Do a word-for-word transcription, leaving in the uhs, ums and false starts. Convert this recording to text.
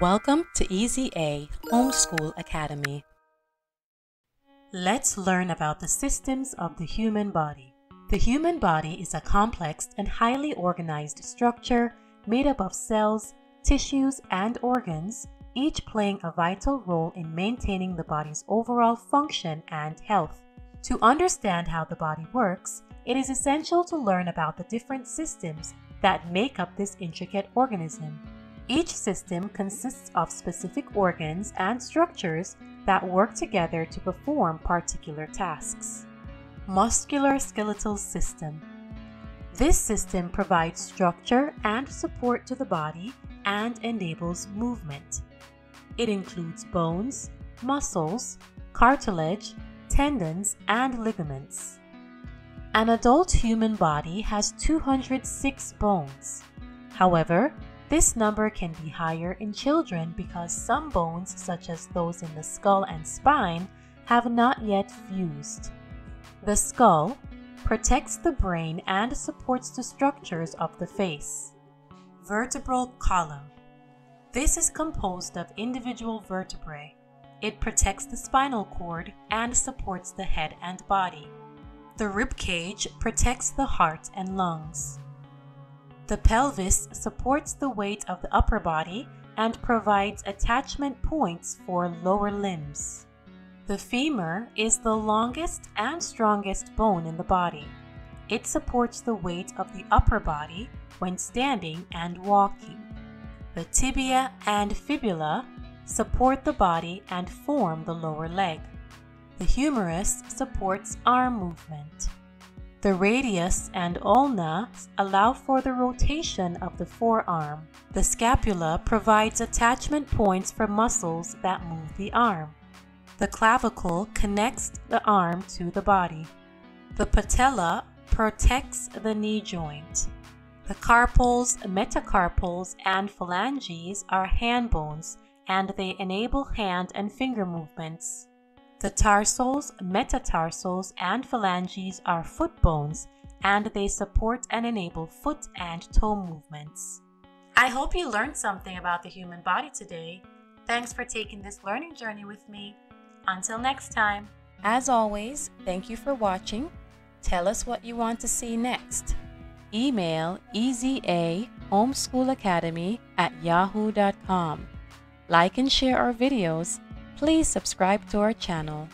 Welcome to E Z A Homeschool Academy. Let's learn about the systems of the human body. The human body is a complex and highly organized structure made up of cells, tissues, and organs, each playing a vital role in maintaining the body's overall function and health. To understand how the body works, it is essential to learn about the different systems that make up this intricate organism. Each system consists of specific organs and structures that work together to perform particular tasks. Musculoskeletal system. This system provides structure and support to the body and enables movement. It includes bones, muscles, cartilage, tendons, and ligaments. An adult human body has two hundred six bones. However, this number can be higher in children because some bones, such as those in the skull and spine, have not yet fused. The skull protects the brain and supports the structures of the face. Vertebral column. This is composed of individual vertebrae. It protects the spinal cord and supports the head and body. The rib cage protects the heart and lungs. The pelvis supports the weight of the upper body and provides attachment points for lower limbs. The femur is the longest and strongest bone in the body. It supports the weight of the upper body when standing and walking. The tibia and fibula support the body and form the lower leg. The humerus supports arm movement. The radius and ulna allow for the rotation of the forearm. The scapula provides attachment points for muscles that move the arm. The clavicle connects the arm to the body. The patella protects the knee joint. The carpals, metacarpals, and phalanges are hand bones, and they enable hand and finger movements. The tarsals, metatarsals, and phalanges are foot bones, and they support and enable foot and toe movements. I hope you learned something about the human body today. Thanks for taking this learning journey with me. Until next time. As always, thank you for watching. Tell us what you want to see next. Email E Z A Homeschool Academy at yahoo dot com. Like and share our videos. Please subscribe to our channel.